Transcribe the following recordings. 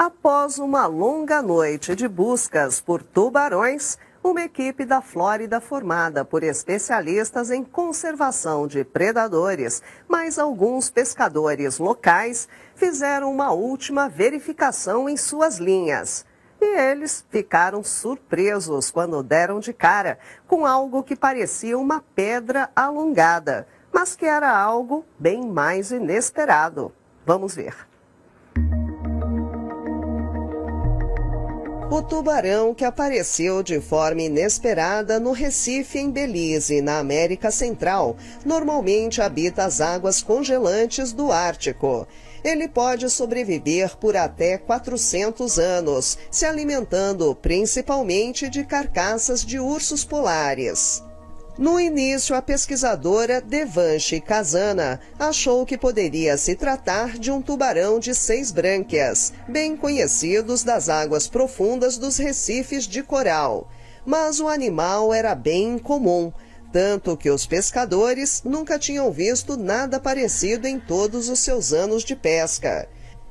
Após uma longa noite de buscas por tubarões, uma equipe da Flórida formada por especialistas em conservação de predadores, mas alguns pescadores locais fizeram uma última verificação em suas linhas. E eles ficaram surpresos quando deram de cara com algo que parecia uma pedra alongada, mas que era algo bem mais inesperado. Vamos ver. O tubarão que apareceu de forma inesperada no Recife, em Belize, na América Central, normalmente habita as águas congelantes do Ártico. Ele pode sobreviver por até 400 anos, se alimentando principalmente de carcaças de ursos polares. No início, a pesquisadora Devanche Kazana achou que poderia se tratar de um tubarão de 6 brânquias, bem conhecidos das águas profundas dos recifes de coral. Mas o animal era bem incomum, tanto que os pescadores nunca tinham visto nada parecido em todos os seus anos de pesca.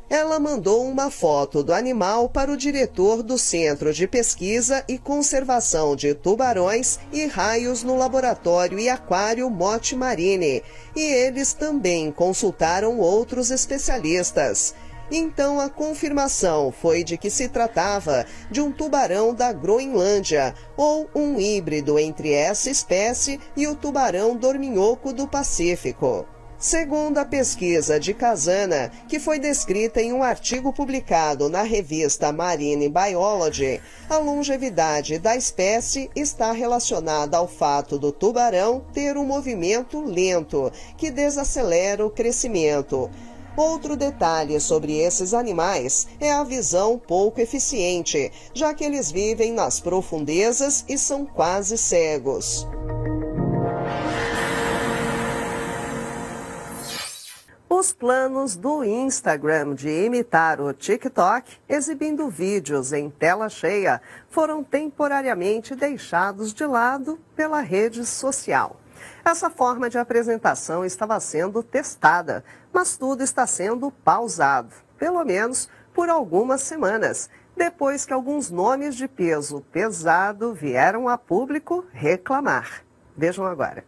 Ela mandou uma foto do animal para o diretor do Centro de Pesquisa e Conservação de Tubarões e Raios no Laboratório e Aquário Mote Marine, e eles também consultaram outros especialistas. Então a confirmação foi de que se tratava de um tubarão da Groenlândia, ou um híbrido entre essa espécie e o tubarão dorminhoco do Pacífico. Segundo a pesquisa de Kazana, que foi descrita em um artigo publicado na revista Marine Biology, a longevidade da espécie está relacionada ao fato do tubarão ter um movimento lento, que desacelera o crescimento. Outro detalhe sobre esses animais é a visão pouco eficiente, já que eles vivem nas profundezas e são quase cegos. Os planos do Instagram de imitar o TikTok, exibindo vídeos em tela cheia, foram temporariamente deixados de lado pela rede social. Essa forma de apresentação estava sendo testada, mas tudo está sendo pausado, pelo menos por algumas semanas, depois que alguns nomes de peso pesado vieram a público reclamar. Vejam agora.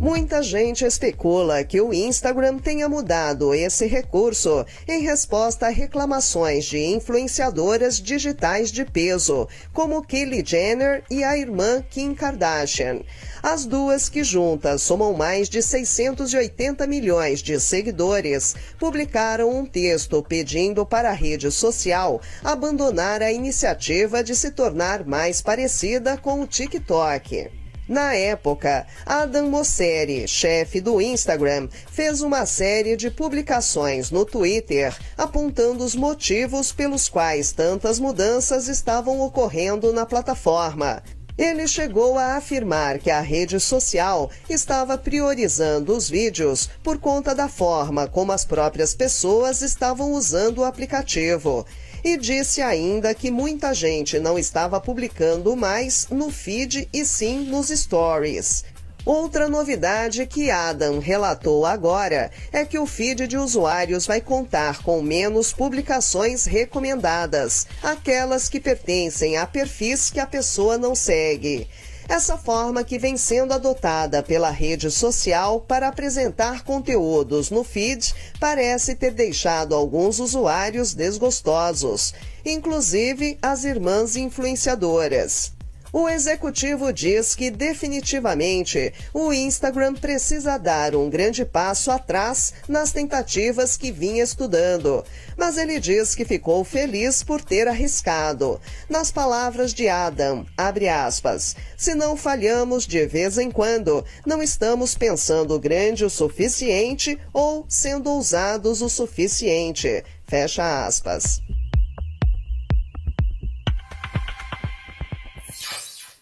Muita gente especula que o Instagram tenha mudado esse recurso em resposta a reclamações de influenciadoras digitais de peso, como Kylie Jenner e a irmã Kim Kardashian. As duas, que juntas somam mais de 680 milhões de seguidores, publicaram um texto pedindo para a rede social abandonar a iniciativa de se tornar mais parecida com o TikTok. Na época, Adam Mosseri, chefe do Instagram, fez uma série de publicações no Twitter apontando os motivos pelos quais tantas mudanças estavam ocorrendo na plataforma. Ele chegou a afirmar que a rede social estava priorizando os vídeos por conta da forma como as próprias pessoas estavam usando o aplicativo. E disse ainda que muita gente não estava publicando mais no feed e sim nos stories. Outra novidade que Adam relatou agora é que o feed de usuários vai contar com menos publicações recomendadas, aquelas que pertencem a perfis que a pessoa não segue. Essa forma que vem sendo adotada pela rede social para apresentar conteúdos no feed parece ter deixado alguns usuários desgostosos, inclusive as irmãs influenciadoras. O executivo diz que definitivamente o Instagram precisa dar um grande passo atrás nas tentativas que vinha estudando, mas ele diz que ficou feliz por ter arriscado. Nas palavras de Adam, abre aspas, "Se não falhamos de vez em quando, não estamos pensando grande o suficiente ou sendo ousados o suficiente", fecha aspas.